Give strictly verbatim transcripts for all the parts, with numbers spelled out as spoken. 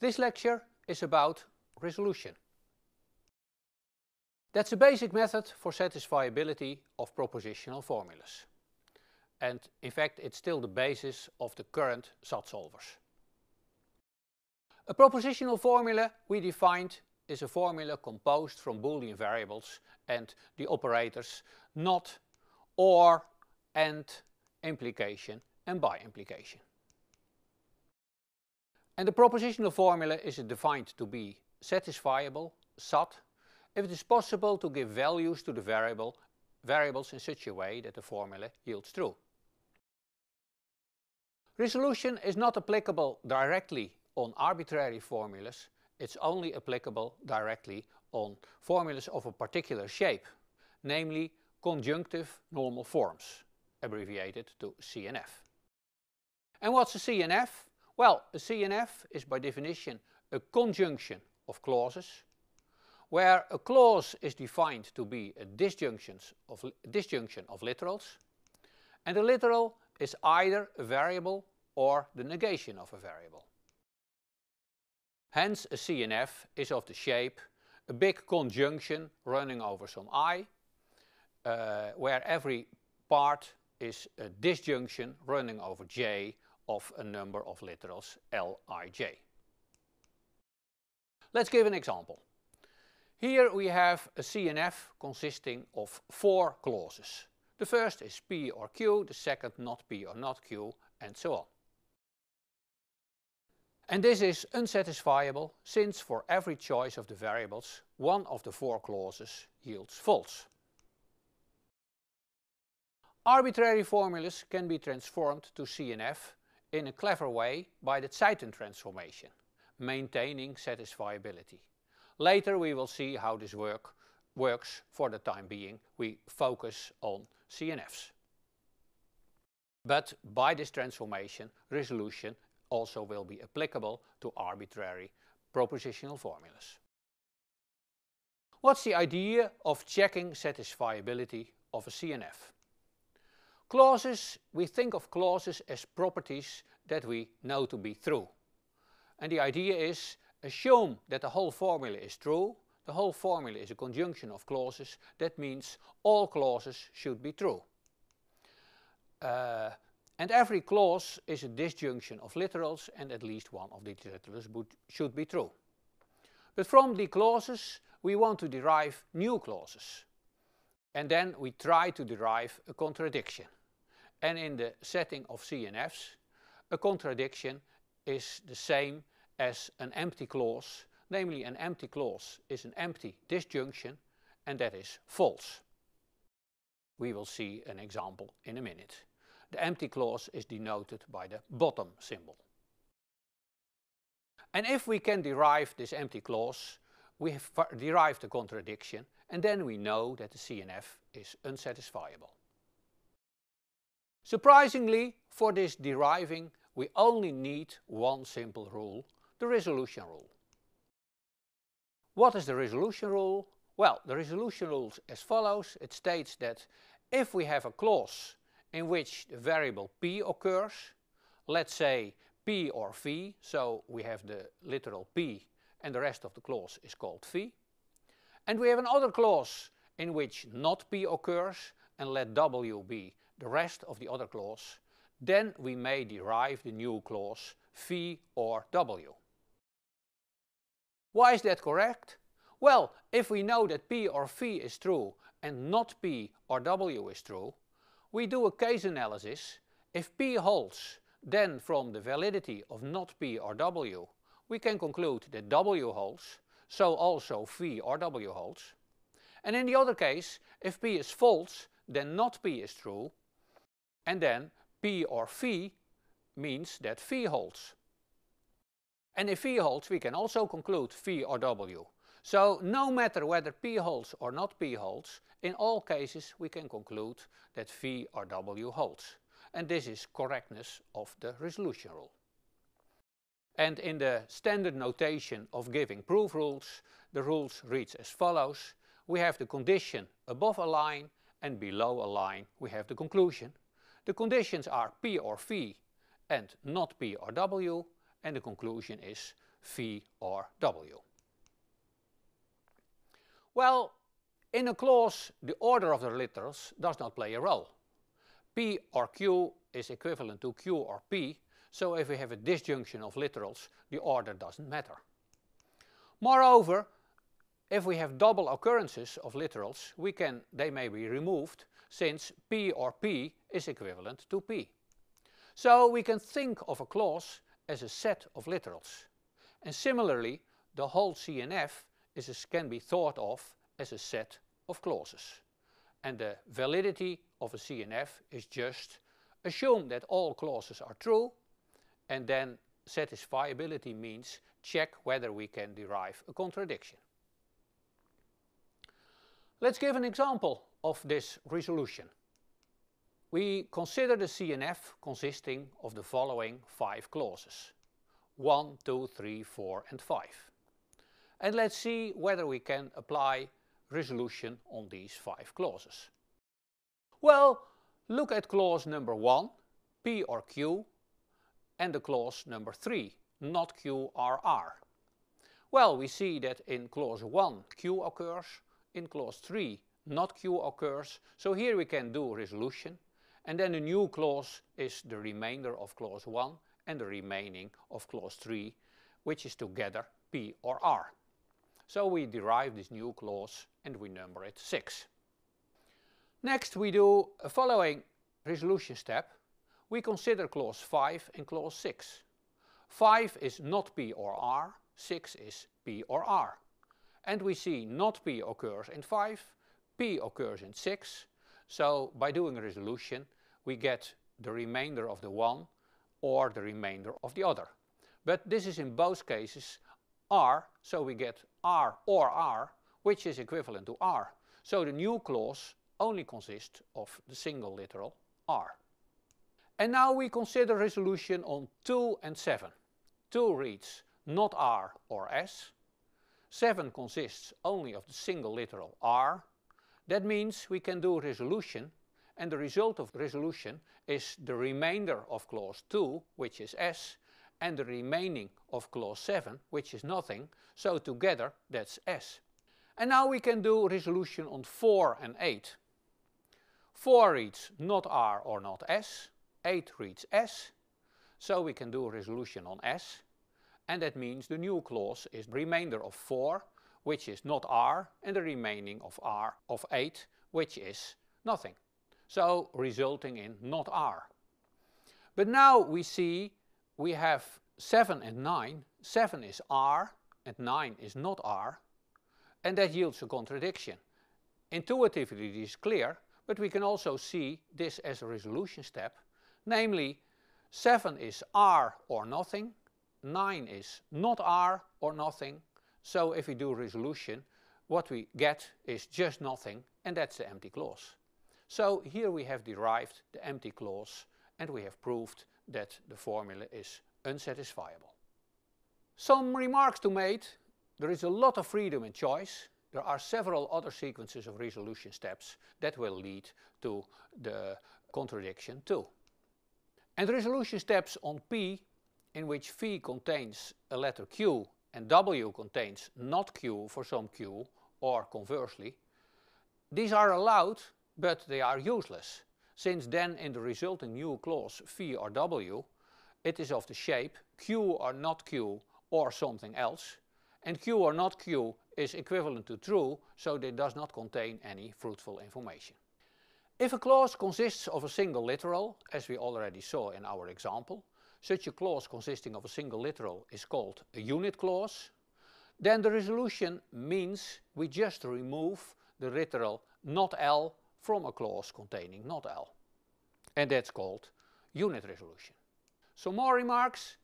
This lecture is about resolution. That's a basic method for satisfiability of propositional formulas. And in fact, it's still the basis of the current S A T solvers. A propositional formula we defined is a formula composed from Boolean variables and the operators not, or, and, implication and by implication. And the propositional formula is defined to be satisfiable, S A T, if it is possible to give values to the variable, variables in such a way that the formula yields true. Resolution is not applicable directly on arbitrary formulas, it's only applicable directly on formulas of a particular shape, namely conjunctive normal forms, abbreviated to C N F. And what's a C N F? Well, a C N F is by definition a conjunction of clauses, where a clause is defined to be a disjunction of, disjunction of literals, and a literal is either a variable or the negation of a variable. Hence, a C N F is of the shape a big conjunction running over some I, uh, where every part is a disjunction running over J of a number of literals L I J. Let's give an example. Here we have a C N F consisting of four clauses. The first is P or Q, the second not P or not Q, and so on. And this is unsatisfiable since for every choice of the variables, one of the four clauses yields false. Arbitrary formulas can be transformed to C N F in a clever way by the Tseitin transformation, maintaining satisfiability. Later we will see how this work works. For the time being, we focus on C N Fs. But by this transformation, resolution also will be applicable to arbitrary propositional formulas. What's the idea of checking satisfiability of a C N F? Clauses, we think of clauses as properties that we know to be true. And the idea is, assume that the whole formula is true. The whole formula is a conjunction of clauses. That means all clauses should be true. Uh, and every clause is a disjunction of literals, and at least one of these literals should be true. But from the clauses, we want to derive new clauses. And then we try to derive a contradiction. And in the setting of C N Fs, a contradiction is the same as an empty clause, namely an empty clause is an empty disjunction, and that is false. We will see an example in a minute. The empty clause is denoted by the bottom symbol. And if we can derive this empty clause, we have derived the contradiction, and then we know that the C N F is unsatisfiable. Surprisingly, for this deriving, we only need one simple rule, the resolution rule. What is the resolution rule? Well, the resolution rule is as follows. It states that if we have a clause in which the variable P occurs, let's say P or V, so we have the literal P and the rest of the clause is called V, and we have another clause in which not P occurs, and let W be the rest of the other clause, then we may derive the new clause V or W. Why is that correct? Well, if we know that P or V is true and not P or W is true, we do a case analysis. If P holds, then from the validity of not P or W, we can conclude that W holds, so also V or W holds. And in the other case, if P is false, then not P is true, and then P or V means that V holds. And if V holds, we can also conclude V or W. So no matter whether P holds or not P holds, in all cases we can conclude that V or W holds. And this is correctness of the resolution rule. And in the standard notation of giving proof rules, the rules reads as follows. We have the condition above a line, and below a line we have the conclusion. The conditions are P or V and not P or W, and the conclusion is phi or w. Well, in a clause, the order of the letters does not play a role. P or Q is equivalent to Q or P, so if we have a disjunction of literals, the order doesn't matter. Moreover, if we have double occurrences of literals, we can, they may be removed, since P or P is equivalent to P. So we can think of a clause as a set of literals. And similarly, the whole C N F is a, can be thought of as a set of clauses. And the validity of a C N F is just assume that all clauses are true, and then satisfiability means check whether we can derive a contradiction. Let's give an example of this resolution. We consider the C N F consisting of the following five clauses. one, two, three, four and five. And let's see whether we can apply resolution on these five clauses. Well, look at clause number one, P or Q, and the clause number three, not Q or R. Well, we see that in clause one Q occurs, in clause three not Q occurs, so here we can do resolution, and then a new clause is the remainder of clause one and the remaining of clause three, which is together P or R. So we derive this new clause and we number it six. Next we do a following resolution step. We consider clause five and clause six. five is not P or R, six is P or R. And we see not P occurs in five, P occurs in six. So by doing a resolution we get the remainder of the one or the remainder of the other. But this is in both cases R, so we get R or R, which is equivalent to R. So the new clause only consists of the single literal R. And now we consider resolution on two and seven. two reads not R or S. seven consists only of the single literal R. That means we can do resolution, and the result of resolution is the remainder of clause two, which is S, and the remaining of clause seven, which is nothing, so together that's S. And now we can do resolution on four and eight. four reads not R or not S, eight reads S, so we can do resolution on S, and that means the new clause is the remainder of four, which is not R, and the remaining of R of eight, which is nothing, so resulting in not R. But now we see we have seven and nine. seven is R and nine is not R, and that yields a contradiction. Intuitively it is clear, but we can also see this as a resolution step, namely seven is R or nothing, nine is not R or nothing, so if we do resolution what we get is just nothing, and that's the empty clause. So here we have derived the empty clause and we have proved that the formula is unsatisfiable. Some remarks to be made. There is a lot of freedom in choice. There are several other sequences of resolution steps that will lead to the contradiction too. And resolution steps on P, in which phi contains a letter Q and W contains not Q for some Q, or conversely, these are allowed but they are useless. Since then in the resulting new clause phi or W, it is of the shape Q or not Q or something else, and Q or not Q is equivalent to true, so it does not contain any fruitful information. If a clause consists of a single literal, as we already saw in our example, such a clause consisting of a single literal is called a unit clause, then the resolution means we just remove the literal not L from a clause containing not L. And that's called unit resolution. Some more remarks.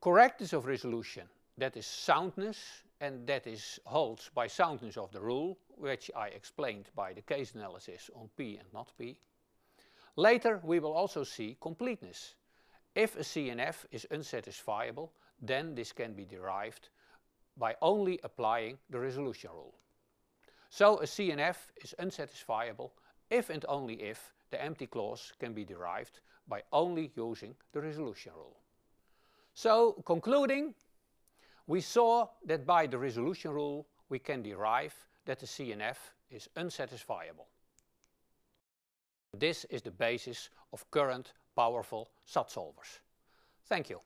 Correctness of resolution, that is soundness, and that is holds by soundness of the rule, which I explained by the case analysis on P and not P. Later we will also see completeness. If a C N F is unsatisfiable, then this can be derived by only applying the resolution rule. So a C N F is unsatisfiable if and only if the empty clause can be derived by only using the resolution rule. So, concluding, We saw that by the resolution rule we can derive that the C N F is unsatisfiable. This is the basis of current powerful S A T solvers. Thank you.